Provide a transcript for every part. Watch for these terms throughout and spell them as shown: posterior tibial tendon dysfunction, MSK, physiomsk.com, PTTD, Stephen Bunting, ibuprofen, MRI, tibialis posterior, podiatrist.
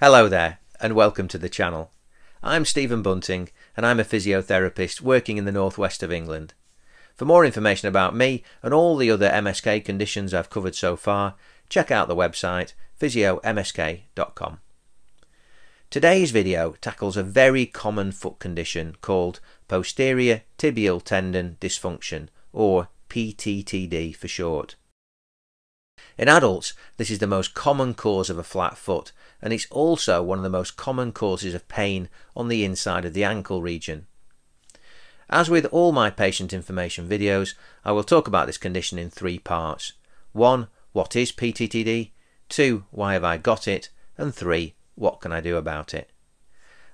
Hello there and welcome to the channel. I'm Stephen Bunting and I'm a physiotherapist working in the northwest of England. For more information about me and all the other MSK conditions I've covered so far, check out the website physiomsk.com. Today's video tackles a very common foot condition called posterior tibial tendon dysfunction, or PTTD for short. In adults, this is the most common cause of a flat foot, and it's also one of the most common causes of pain on the inside of the ankle region. As with all my patient information videos, I will talk about this condition in three parts. 1. What is PTTD? 2. Why have I got it? And 3. What can I do about it?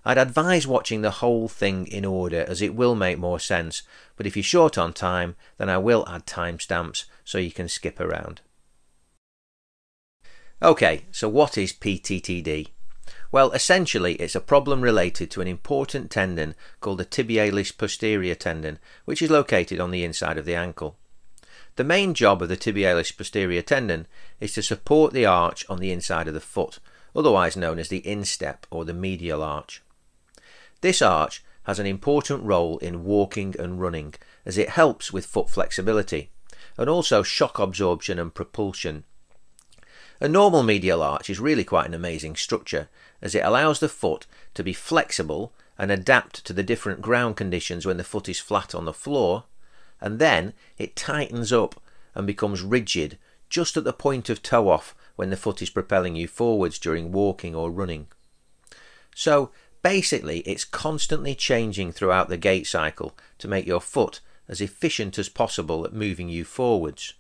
I'd advise watching the whole thing in order, as it will make more sense, but if you're short on time, then I will add timestamps so you can skip around. Okay, so what is PTTD? Well, essentially it's a problem related to an important tendon called the tibialis posterior tendon, which is located on the inside of the ankle. The main job of the tibialis posterior tendon is to support the arch on the inside of the foot, otherwise known as the instep or the medial arch. This arch has an important role in walking and running, as it helps with foot flexibility and also shock absorption and propulsion. A normal medial arch is really quite an amazing structure, as it allows the foot to be flexible and adapt to the different ground conditions when the foot is flat on the floor, and then it tightens up and becomes rigid just at the point of toe off when the foot is propelling you forwards during walking or running. So basically it's constantly changing throughout the gait cycle to make your foot as efficient as possible at moving you forwards.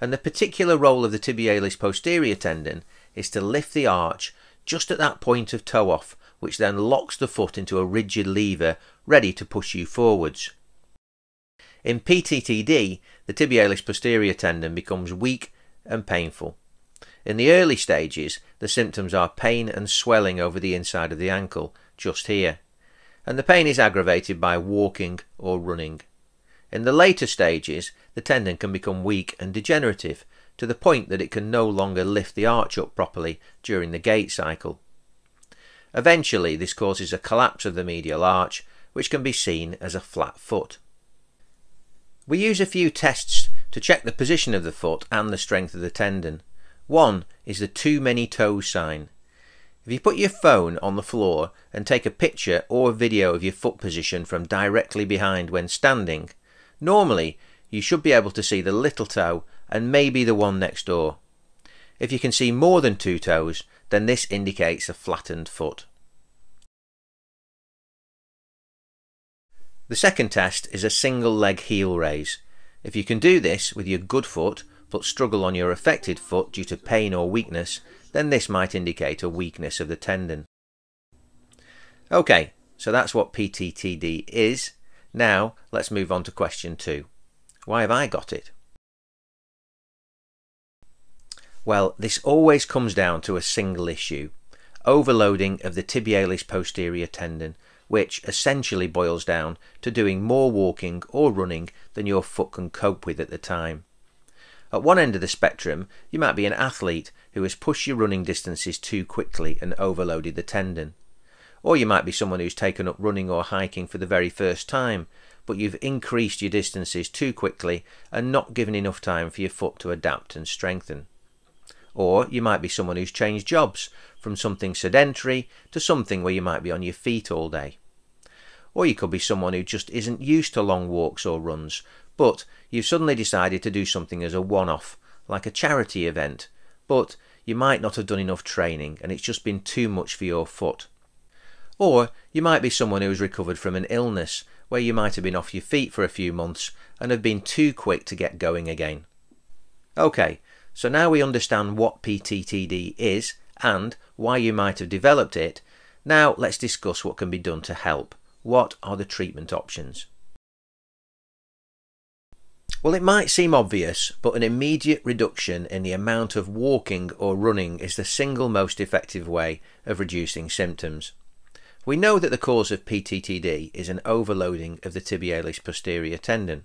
And the particular role of the tibialis posterior tendon is to lift the arch just at that point of toe off, which then locks the foot into a rigid lever ready to push you forwards. In PTTD, the tibialis posterior tendon becomes weak and painful. In the early stages, the symptoms are pain and swelling over the inside of the ankle, just here, and the pain is aggravated by walking or running. In the later stages, the tendon can become weak and degenerative to the point that it can no longer lift the arch up properly during the gait cycle. Eventually, this causes a collapse of the medial arch, which can be seen as a flat foot. We use a few tests to check the position of the foot and the strength of the tendon. One is the too many toes sign. If you put your phone on the floor and take a picture or video of your foot position from directly behind when standing, normally, you should be able to see the little toe and maybe the one next door. If you can see more than two toes, then this indicates a flattened foot. The second test is a single leg heel raise. If you can do this with your good foot but struggle on your affected foot due to pain or weakness, then this might indicate a weakness of the tendon. Okay, so that's what PTTD is. Now, let's move on to question 2. Why have I got it? Well, this always comes down to a single issue: overloading of the tibialis posterior tendon, which essentially boils down to doing more walking or running than your foot can cope with at the time. At one end of the spectrum, you might be an athlete who has pushed your running distances too quickly and overloaded the tendon. Or you might be someone who's taken up running or hiking for the very first time, but you've increased your distances too quickly and not given enough time for your foot to adapt and strengthen. Or you might be someone who's changed jobs from something sedentary to something where you might be on your feet all day. Or you could be someone who just isn't used to long walks or runs, but you've suddenly decided to do something as a one-off, like a charity event, but you might not have done enough training and it's just been too much for your foot. Or you might be someone who has recovered from an illness where you might have been off your feet for a few months and have been too quick to get going again. Okay, so now we understand what PTTD is and why you might have developed it. Now let's discuss what can be done to help. What are the treatment options? Well, it might seem obvious, but an immediate reduction in the amount of walking or running is the single most effective way of reducing symptoms. We know that the cause of PTTD is an overloading of the tibialis posterior tendon.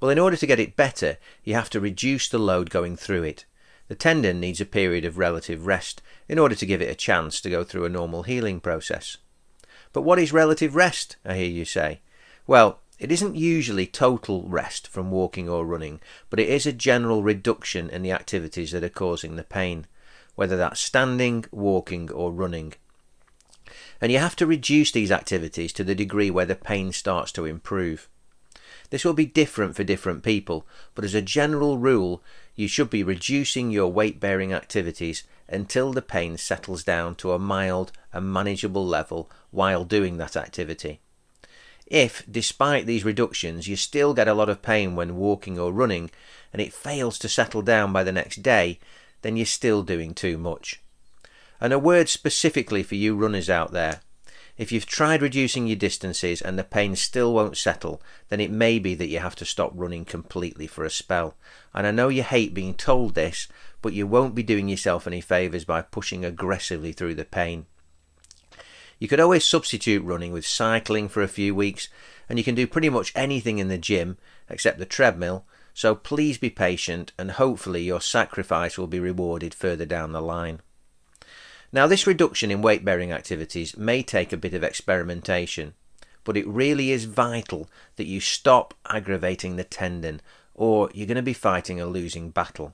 Well, in order to get it better, you have to reduce the load going through it. the tendon needs a period of relative rest in order to give it a chance to go through a normal healing process. But what is relative rest, I hear you say? Well, it isn't usually total rest from walking or running, but it is a general reduction in the activities that are causing the pain, whether that's standing, walking or running. And you have to reduce these activities to the degree where the pain starts to improve. This will be different for different people, but as a general rule, you should be reducing your weight-bearing activities until the pain settles down to a mild and manageable level while doing that activity. If, despite these reductions, you still get a lot of pain when walking or running, and it fails to settle down by the next day, then you're still doing too much. And a word specifically for you runners out there. If you've tried reducing your distances and the pain still won't settle, then it may be that you have to stop running completely for a spell. And I know you hate being told this, but you won't be doing yourself any favours by pushing aggressively through the pain. You could always substitute running with cycling for a few weeks, and you can do pretty much anything in the gym except the treadmill, so please be patient and hopefully your sacrifice will be rewarded further down the line. Now, this reduction in weight-bearing activities may take a bit of experimentation, but it really is vital that you stop aggravating the tendon, or you're going to be fighting a losing battle.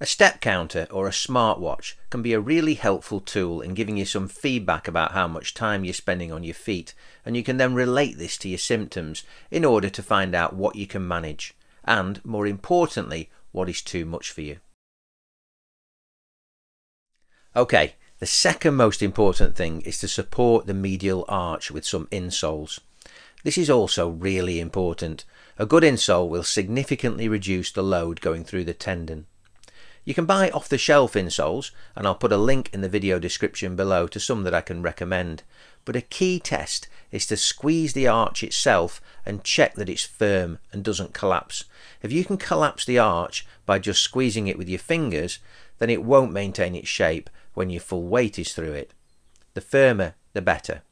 A step counter or a smartwatch can be a really helpful tool in giving you some feedback about how much time you're spending on your feet, and you can then relate this to your symptoms in order to find out what you can manage, and, more importantly, what is too much for you. Okay, the second most important thing is to support the medial arch with some insoles. This is also really important. A good insole will significantly reduce the load going through the tendon. You can buy off-the-shelf insoles, and I'll put a link in the video description below to some that I can recommend. But a key test is to squeeze the arch itself and check that it's firm and doesn't collapse. If you can collapse the arch by just squeezing it with your fingers, then it won't maintain its shape when your full weight is through it. The firmer, the better.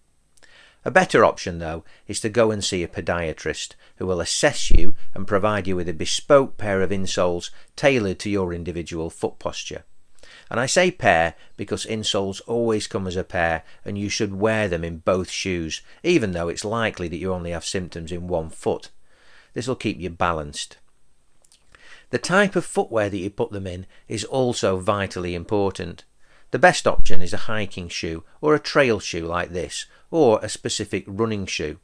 A better option, though, is to go and see a podiatrist who will assess you and provide you with a bespoke pair of insoles tailored to your individual foot posture. And I say pair because insoles always come as a pair, and you should wear them in both shoes, even though it's likely that you only have symptoms in one foot. This will keep you balanced. The type of footwear that you put them in is also vitally important. The best option is a hiking shoe or a trail shoe like this, or a specific running shoe.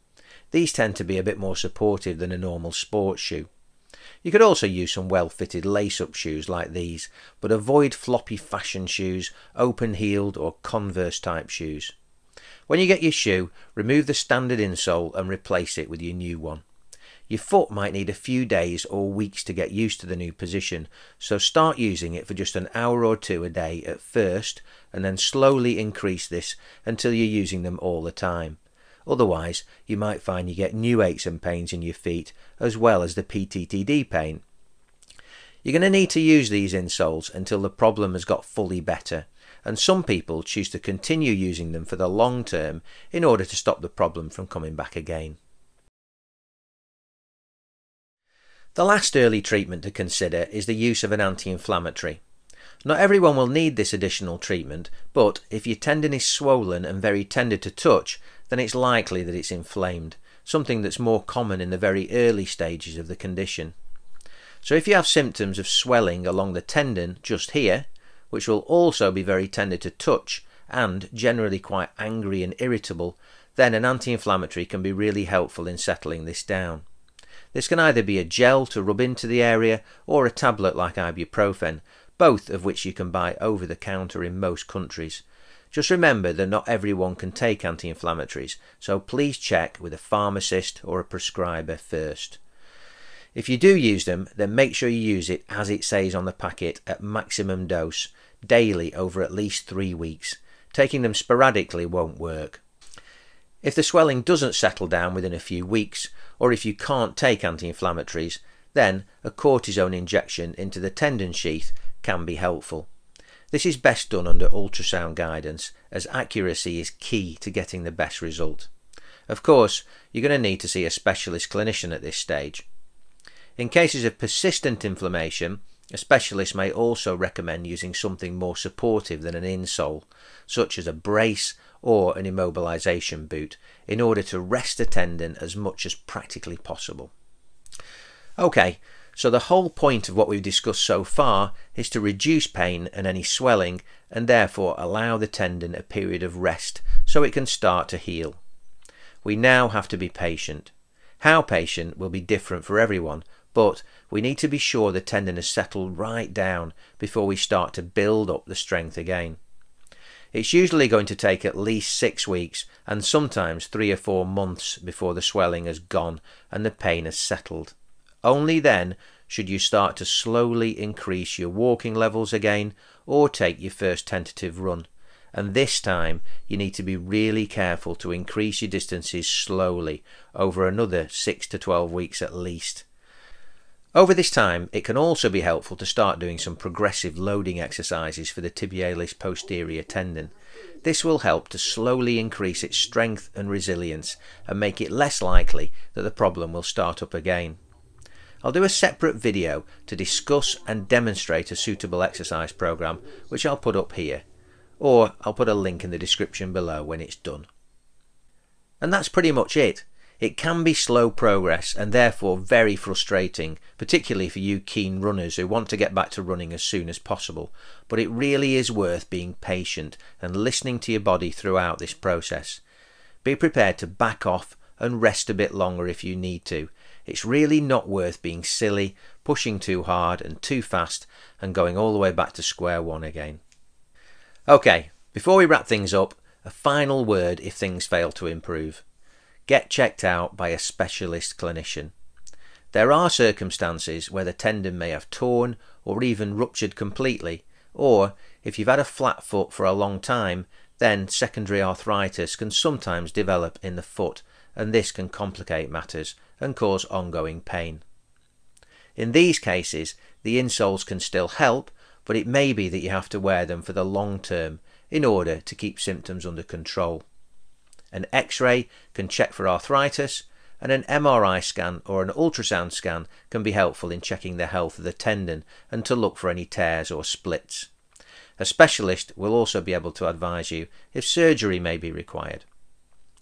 These tend to be a bit more supportive than a normal sports shoe. You could also use some well-fitted lace-up shoes like these, but avoid floppy fashion shoes, open-heeled or Converse-type shoes. When you get your shoe, remove the standard insole and replace it with your new one. Your foot might need a few days or weeks to get used to the new position, so start using it for just an hour or two a day at first, and then slowly increase this until you're using them all the time. Otherwise, you might find you get new aches and pains in your feet, as well as the PTTD pain. You're going to need to use these insoles until the problem has got fully better, and some people choose to continue using them for the long term in order to stop the problem from coming back again. The last early treatment to consider is the use of an anti-inflammatory. Not everyone will need this additional treatment, but if your tendon is swollen and very tender to touch, then it's likely that it's inflamed, something that's more common in the very early stages of the condition. So if you have symptoms of swelling along the tendon just here, which will also be very tender to touch and generally quite angry and irritable, then an anti-inflammatory can be really helpful in settling this down. This can either be a gel to rub into the area or a tablet like ibuprofen, both of which you can buy over the counter in most countries. Just remember that not everyone can take anti-inflammatories, so please check with a pharmacist or a prescriber first. If you do use them, then make sure you use it as it says on the packet at maximum dose, daily over at least 3 weeks. Taking them sporadically won't work. If the swelling doesn't settle down within a few weeks, or if you can't take anti-inflammatories, then a cortisone injection into the tendon sheath can be helpful. This is best done under ultrasound guidance, as accuracy is key to getting the best result. Of course, you're going to need to see a specialist clinician at this stage. In cases of persistent inflammation, A specialist may also recommend using something more supportive than an insole, such as a brace or an immobilization boot, in order to rest the tendon as much as practically possible. Okay, so the whole point of what we've discussed so far is to reduce pain and any swelling, and therefore allow the tendon a period of rest so it can start to heal. We now have to be patient. How patient will be different for everyone, but we need to be sure the tendon has settled right down before we start to build up the strength again. It's usually going to take at least 6 weeks and sometimes 3 or 4 months before the swelling has gone and the pain has settled. Only then should you start to slowly increase your walking levels again or take your first tentative run. And this time you need to be really careful to increase your distances slowly over another 6 to 12 weeks at least. Over this time, it can also be helpful to start doing some progressive loading exercises for the tibialis posterior tendon. This will help to slowly increase its strength and resilience and make it less likely that the problem will start up again. I'll do a separate video to discuss and demonstrate a suitable exercise program, which I'll put up here, or I'll put a link in the description below when it's done. And that's pretty much it. It can be slow progress and therefore very frustrating, particularly for you keen runners who want to get back to running as soon as possible, but it really is worth being patient and listening to your body throughout this process. Be prepared to back off and rest a bit longer if you need to. It's really not worth being silly, pushing too hard and too fast and going all the way back to square one again. Okay, before we wrap things up, a final word if things fail to improve. Get checked out by a specialist clinician. There are circumstances where the tendon may have torn or even ruptured completely, or if you've had a flat foot for a long time, then secondary arthritis can sometimes develop in the foot, and this can complicate matters and cause ongoing pain. In these cases, the insoles can still help, but it may be that you have to wear them for the long term in order to keep symptoms under control. An X-ray can check for arthritis, and an MRI scan or an ultrasound scan can be helpful in checking the health of the tendon and to look for any tears or splits. A specialist will also be able to advise you if surgery may be required.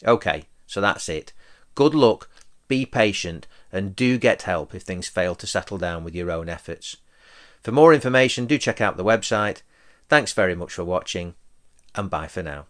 Okay, so that's it. Good luck, be patient, and do get help if things fail to settle down with your own efforts. For more information, do check out the website. Thanks very much for watching, and bye for now.